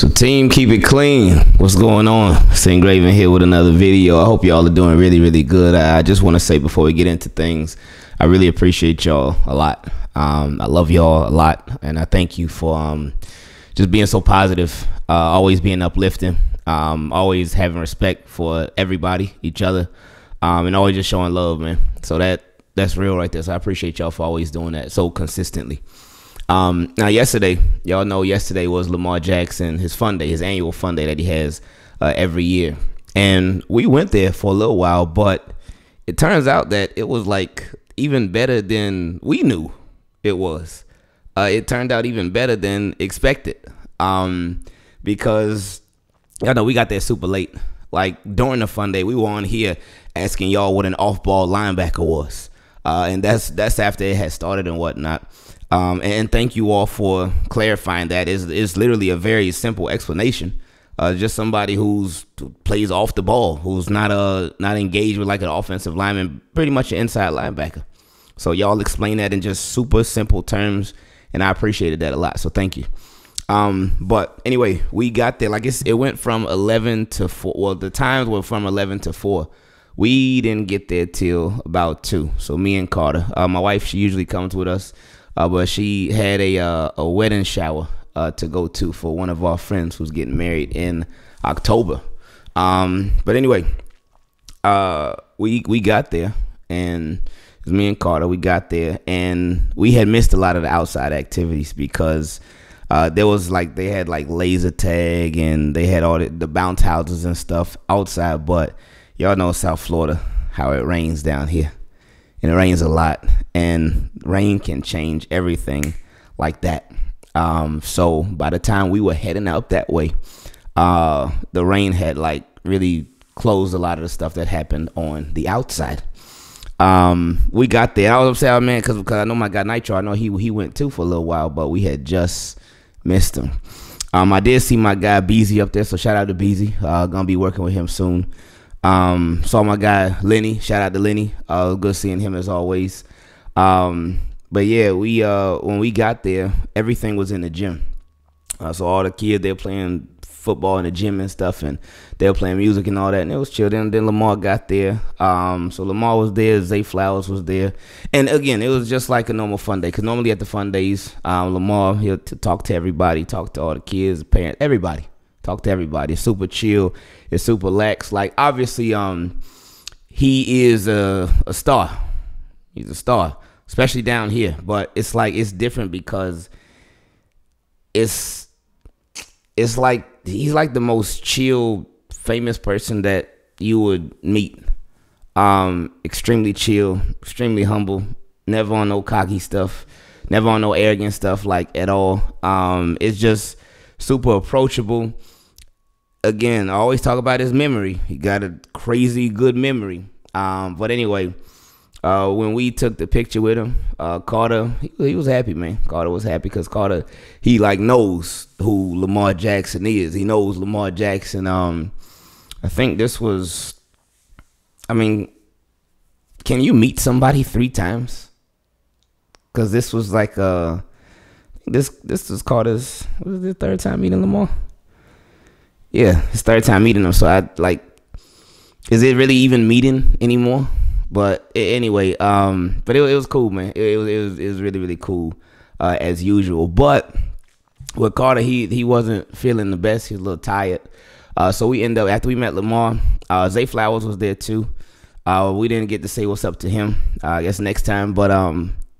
So team, keep it clean. What's going on? It's Engraven here with another video. I hope y'all are doing really, really good. I just want to say before we get into things, I really appreciate y'all a lot. I love y'all a lot, and I thank you for just being so positive, always being uplifting, always having respect for everybody, each other, and always just showing love, man. So that's real right there. So I appreciate y'all for always doing that so consistently. Now yesterday, y'all know yesterday was Lamar Jackson, his fun day, his annual fun day that he has every year. And we went there for a little while, but it turns out that it was like even better than we knew it was. It turned out even better than expected, because y'all know we got there super late. Like during the fun day, we were on here asking y'all what an off-ball linebacker was, and that's after it had started and whatnot. And thank you all for clarifying that. It's literally a very simple explanation. Just somebody who plays off the ball, who's not engaged with like an offensive lineman, pretty much an inside linebacker. So y'all explain that in just super simple terms, and I appreciated that a lot. So thank you. But anyway, we got there. Like it went from 11 to 4. Well, the times were from 11 to 4. We didn't get there till about 2. So me and Carter, my wife, she usually comes with us. But she had a wedding shower to go to for one of our friends who's getting married in October. But anyway, we got there, and it was me and Carter. We got there, and we had missed a lot of the outside activities because there was like they had like laser tag and they had all the bounce houses and stuff outside. But y'all know South Florida, how it rains down here. And it rains a lot, and rain can change everything like that. So by the time we were heading out that way, the rain had like really closed a lot of the stuff that happened on the outside. We got there. I was upset, man, because I know my guy Nitro. I know he went too for a little while, but we had just missed him. I did see my guy BZ up there, so shout out to BZ. Gonna be working with him soon. Saw my guy Lenny. Shout out to Lenny. Good seeing him as always. But yeah, we when we got there, everything was in the gym. So all the kids, they're playing football in the gym and stuff, and they're playing music and all that, and it was chill. Then Lamar got there. So Lamar was there. Zay Flowers was there, and again, it was just like a normal fun day. Because normally at the fun days, Lamar he'll talk to everybody, talk to all the kids, parents, everybody. Talk to everybody. It's super chill. It's super lax. Like obviously, he is a star. He's a star, especially down here. But it's like it's different because it's like he's like the most chill, famous person that you would meet. Extremely chill, extremely humble. Never on no cocky stuff. Never on no arrogant stuff like at all. It's just super approachable. Again, I always talk about his memory. He got a crazy good memory. But anyway, when we took the picture with him, Carter, he was happy, man. Carter was happy because Carter, he like knows who Lamar Jackson is. He knows Lamar Jackson. I think this was, I mean, can you meet somebody 3 times? Because this was like a, this was Carter's, what was his 3rd time meeting Lamar? Yeah, his 3rd time meeting him, so I, like, is it really even meeting anymore? But anyway, but it was cool, man. It was really, really cool, as usual. But with Carter, he wasn't feeling the best. He was a little tired. So we end up, after we met Lamar, Zay Flowers was there too. We didn't get to say what's up to him, I guess next time. But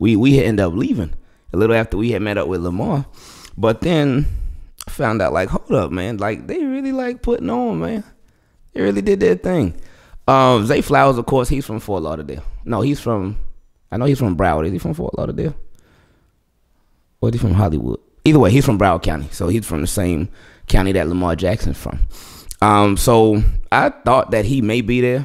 we end up leaving a little after we had met up with Lamar. But then I found out, like, hold up, man. Like, they really like putting on, man. They really did their thing. Zay Flowers, of course, he's from Fort Lauderdale. No, he's from, I know he's from Broward. Is he from Fort Lauderdale? Or is he from Hollywood? Either way, he's from Broward County. So he's from the same county that Lamar Jackson's from. So I thought that he may be there.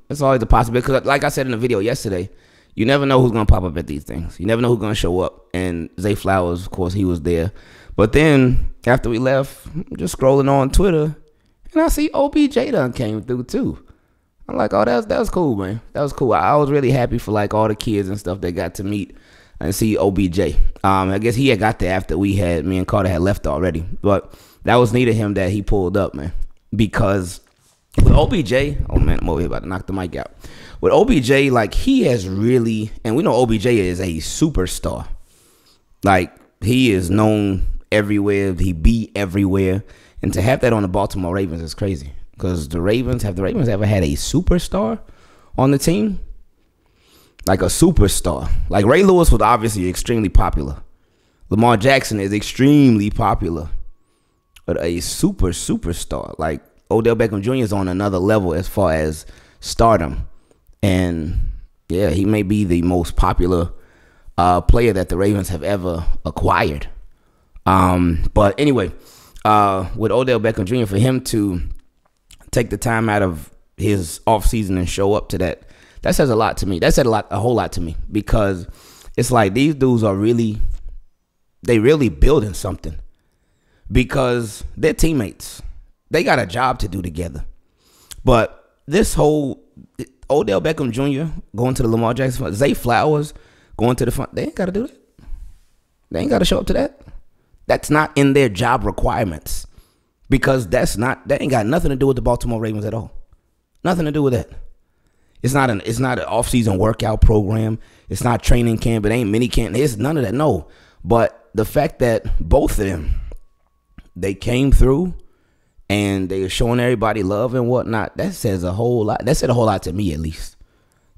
It's always a possibility. Because like I said in the video yesterday, you never know who's going to pop up at these things. You never know who's going to show up. And Zay Flowers, of course, he was there. But then, after we left, I'm just scrolling on Twitter, and I see OBJ done came through, too. I'm like, oh, that was cool, man. That was cool. I was really happy for, like, all the kids and stuff that got to meet and see OBJ. I guess he had got there after me and Carter had left already. But that was neat of him that he pulled up, man. Because with OBJ, oh man, I'm over here about to knock the mic out. With OBJ, like, he has really, and we know OBJ is a superstar. Like, he is known everywhere. He be everywhere. And to have that on the Baltimore Ravens is crazy. Because have the Ravens ever had a superstar on the team? Like a superstar. Like, Ray Lewis was obviously extremely popular. Lamar Jackson is extremely popular. But a superstar. Like, Odell Beckham Jr. is on another level as far as stardom. And, yeah, he may be the most popular player that the Ravens have ever acquired. But anyway, with Odell Beckham Jr., for him to take the time out of his offseason and show up to that, that says a lot to me. That said a whole lot to me, because it's like these dudes are really, they really building something, because they're teammates. They got a job to do together. But this whole Odell Beckham Jr. going to the Lamar Jackson front, Zay Flowers going to the front, they ain't got to do that. They ain't got to show up to that. That's not in their job requirements, because that ain't got nothing to do with the Baltimore Ravens at all. Nothing to do with that. It's not an off-season workout program. It's not training camp. It ain't mini camp. It's none of that. No. But the fact that both of them, they came through and they were showing everybody love and whatnot, that says a whole lot. That said a whole lot to me, at least.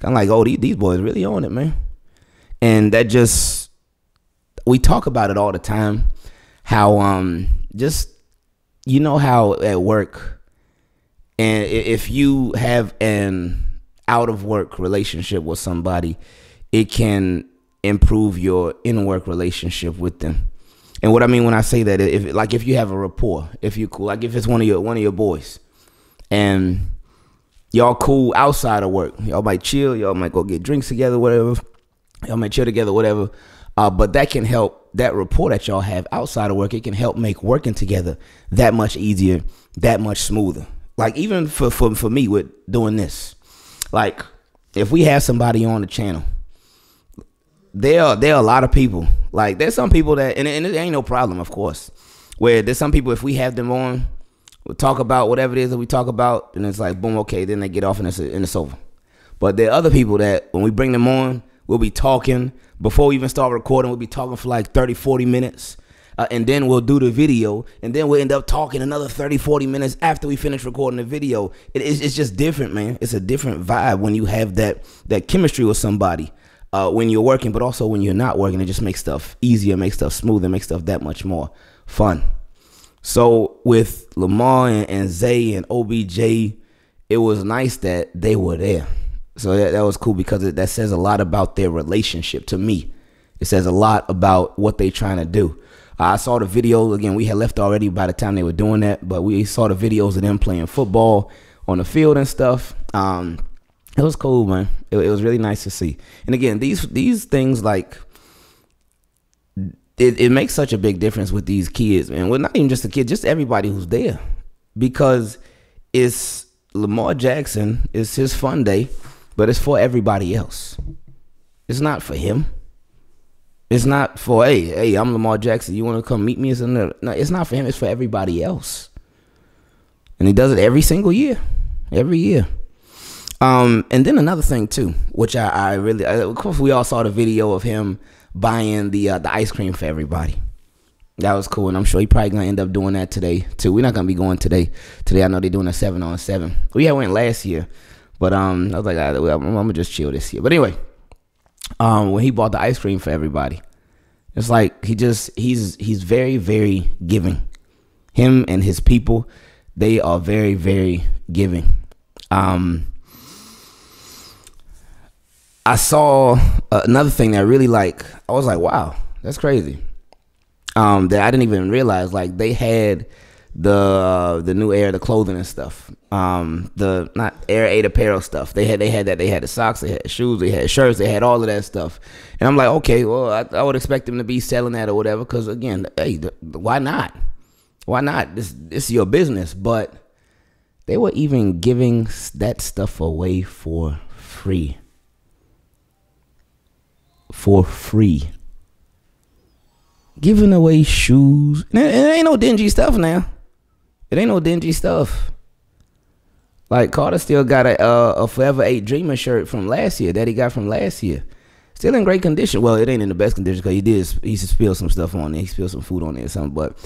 Kind of like, oh, these boys really on it, man. And that just, we talk about it all the time. How just, you know how at work, and if you have an out-of-work relationship with somebody, it can improve your in-work relationship with them. And what I mean when I say that, if you have a rapport, if you're cool, like if it's one of your boys, and y'all cool outside of work, y'all might chill, y'all might go get drinks together, whatever, y'all might chill together, whatever. But that can help, that rapport that y'all have outside of work, it can help make working together that much easier, that much smoother. Like even for me with doing this. Like, if we have somebody on the channel, there are a lot of people. Like, there's some people that, and it ain't no problem, of course, where there's some people, if we have them on, we'll talk about whatever it is that we talk about, and it's like, boom, okay, then they get off and it's over. But there are other people that, when we bring them on, we'll be talking. Before we even start recording, we'll be talking for like 30, 40 minutes. And then we'll do the video, and then we'll end up talking another 30, 40 minutes after we finish recording the video. It's just different, man. It's a different vibe when you have that chemistry with somebody when you're working, but also when you're not working. It just makes stuff easier, makes stuff smoother, makes stuff that much more fun. So with Lamar and Zay and OBJ, it was nice that they were there. So that was cool, because that says a lot about their relationship to me. It says a lot about what they're trying to do. I saw the videos. Again, we had left already by the time they were doing that, but we saw the videos of them playing football on the field and stuff. It was cool, man. It was really nice to see. And again, these things, like, it makes such a big difference with these kids, man. Well, not even just the kids, just everybody who's there, because it's Lamar Jackson. It's his fun day, but it's for everybody else. It's not for him. It's not for, hey, I'm Lamar Jackson, you want to come meet me? No, it's not for him. It's for everybody else. And he does it every single year. Every year. And then another thing, too, which of course, we all saw the video of him buying the ice cream for everybody. That was cool. And I'm sure he probably going to end up doing that today, too. We're not going to be going today. Today, I know they're doing a 7-on-7. We had went last year. But I was like, right, I'm going to just chill this year. But anyway. When he bought the ice cream for everybody, it's like he's very, very giving. Him and his people, they are very, very giving. I saw another thing that really, like, I was like, wow, that's crazy. That I didn't even realize, like, they had the new Air, the clothing and stuff, the not Air 8 apparel stuff. They had that. They had the socks, they had the shoes, they had shirts, they had all of that stuff. And I'm like, okay, well, I would expect them to be selling that or whatever, because again, hey, why not? Why not? This is your business. But they were even giving that stuff away for free. for free. Giving away shoes. It ain't no dingy stuff now. It ain't no dingy stuff. Like Carter still got a Forever 8 Dreamer shirt from last year that he got from last year. Still in great condition. Well, it ain't in the best condition because he spilled some stuff on it. He spilled some food on it or something, but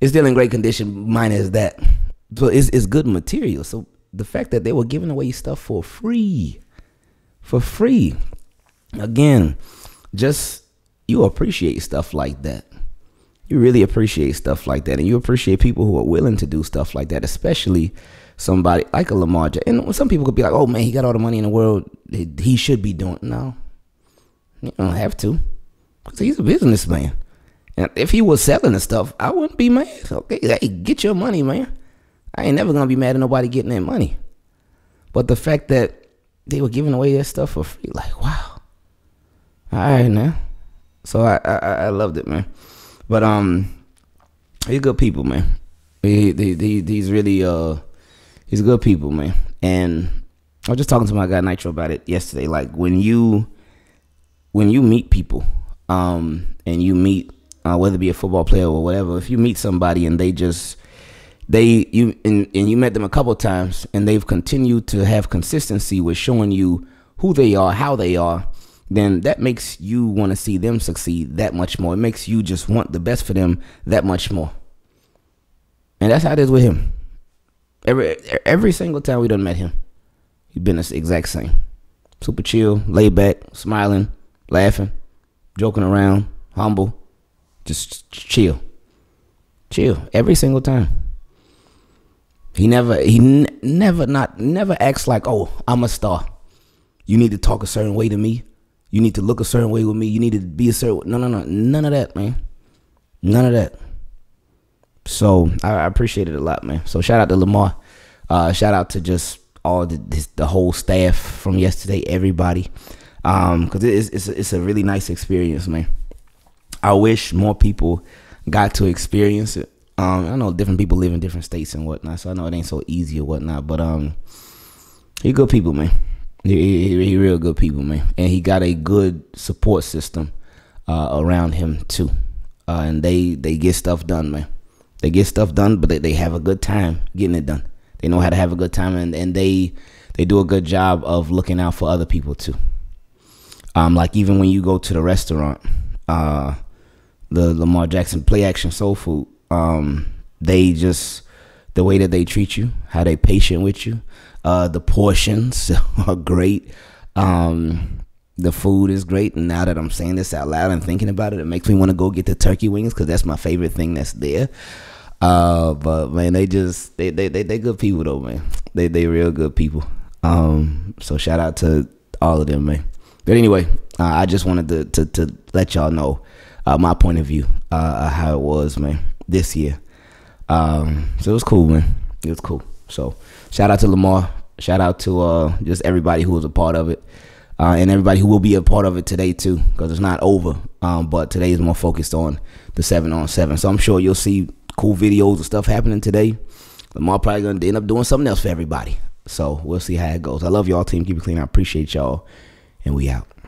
it's still in great condition minus that. So it's good material. So the fact that they were giving away stuff for free. For free. Again, just you appreciate stuff like that. You really appreciate stuff like that, and you appreciate people who are willing to do stuff like that, especially somebody like a Lamar Jackson. And some people could be like, oh man, he got all the money in the world, he should be doing. No, you don't have to, because he's a businessman, and if he was selling the stuff, I wouldn't be mad. Okay, hey, get your money, man. I ain't never gonna be mad at nobody getting their money. But the fact that they were giving away their stuff for free, like, wow. All right, now. So I loved it, man. But he's good people, man. He's really he's good people, man. And I was just talking to my guy Nitro about it yesterday. Like when you meet people, and you meet whether it be a football player or whatever, if you meet somebody and you met them a couple times and they've continued to have consistency with showing you who they are, how they are, then that makes you want to see them succeed that much more. It makes you just want the best for them that much more. And that's how it is with him. Every single time we done met him, he's been the exact same. Super chill, laid back, smiling, laughing, joking around, humble, just chill. Chill every single time. He never acts like, oh, I'm a star. You need to talk a certain way to me. You need to look a certain way with me. You need to be a certain way. No. None of that, man. None of that. So I appreciate it a lot, man. So shout out to Lamar. Shout out to just all the whole staff from yesterday, everybody. Because it's a really nice experience, man. I wish more people got to experience it. I know different people live in different states and whatnot, so I know it ain't so easy or whatnot. But he good people, man. He real good people, man, and he got a good support system around him too, and they get stuff done, man. They get stuff done, but they have a good time getting it done. They know how to have a good time, and they do a good job of looking out for other people too. Like even when you go to the restaurant, the Lamar Jackson Play Action Soul Food, they just the way that they treat you, how they patient with you. The portions are great. The food is great. And now that I'm saying this out loud and thinking about it, it makes me want to go get the turkey wings because that's my favorite thing that's there. But man, they good people though, man. They real good people. So shout out to all of them, man. But anyway, I just wanted to let y'all know my point of view, how it was, man, this year. So it was cool, man. It was cool. So shout out to Lamar. Shout out to just everybody who was a part of it, and everybody who will be a part of it today too, because it's not over. But today is more focused on the 7-on-7. So I'm sure you'll see cool videos and stuff happening today. Lamar probably gonna end up doing something else for everybody. So we'll see how it goes. I love y'all, team. Keep it clean. I appreciate y'all, and we out.